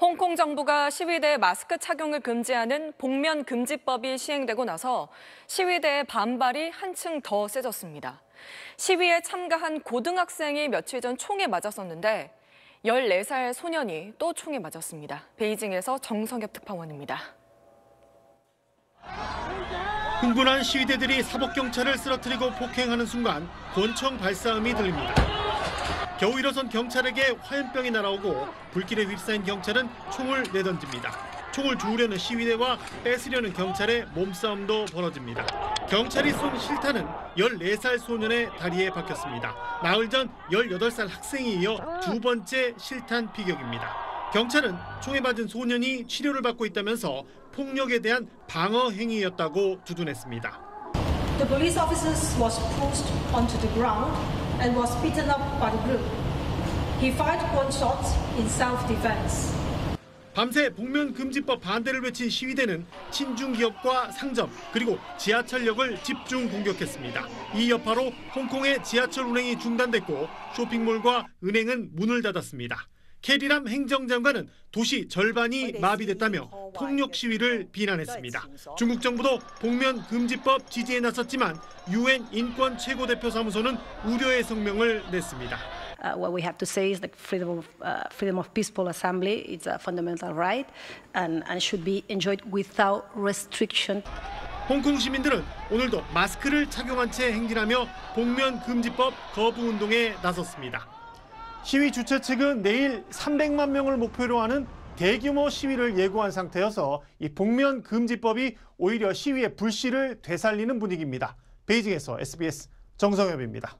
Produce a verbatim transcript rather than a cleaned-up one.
홍콩 정부가 시위대 마스크 착용을 금지하는 복면 금지법이 시행되고 나서 시위대의 반발이 한층 더 세졌습니다. 시위에 참가한 고등학생이 며칠 전 총에 맞았었는데 열네 살 소년이 또 총에 맞았습니다. 베이징에서 정성엽 특파원입니다. 흥분한 시위대들이 사복경찰을 쓰러뜨리고 폭행하는 순간 권총 발사음이 들립니다. 겨우 일어선 경찰에게 화염병이 날아오고 불길에 휩싸인 경찰은 총을 내던집니다. 총을 주우려는 시위대와 뺏으려는 경찰의 몸싸움도 벌어집니다. 경찰이 쏜 실탄은 열네 살 소년의 다리에 박혔습니다. 나흘 전 열여덟 살 학생이 이어 두 번째 실탄 피격입니다. 경찰은 총에 맞은 소년이 치료를 받고 있다면서 폭력에 대한 방어 행위였다고 두둔했습니다. The police officers was pushed onto the ground and was beaten up by the group. He fired gunshots in self-defense. 밤새 복면금지법 반대를 외친 시위대는 친중기업과 상점 그리고 지하철역을 집중 공격했습니다. 이 여파로 홍콩의 지하철 운행이 중단됐고 쇼핑몰과 은행은 문을 닫았습니다. 캐리람 행정장관은 도시 절반이 마비됐다며 폭력 시위를 비난했습니다. 중국 정부도 복면금지법 지지에 나섰지만 유엔 인권 최고대표 사무소는 우려의 성명을 냈습니다. Uh, what we have to say is that freedom of, uh, freedom of peaceful assembly is a fundamental right and, and should be enjoyed without restriction. 홍콩 시민들은 오늘도 마스크를 착용한 채 행진하며 복면금지법 거부 운동에 나섰습니다. 시위 주최 측은 내일 삼백만 명을 목표로 하는 대규모 시위를 예고한 상태여서 이 복면금지법이 오히려 시위의 불씨를 되살리는 분위기입니다. 베이징에서 에스비에스 정성엽입니다.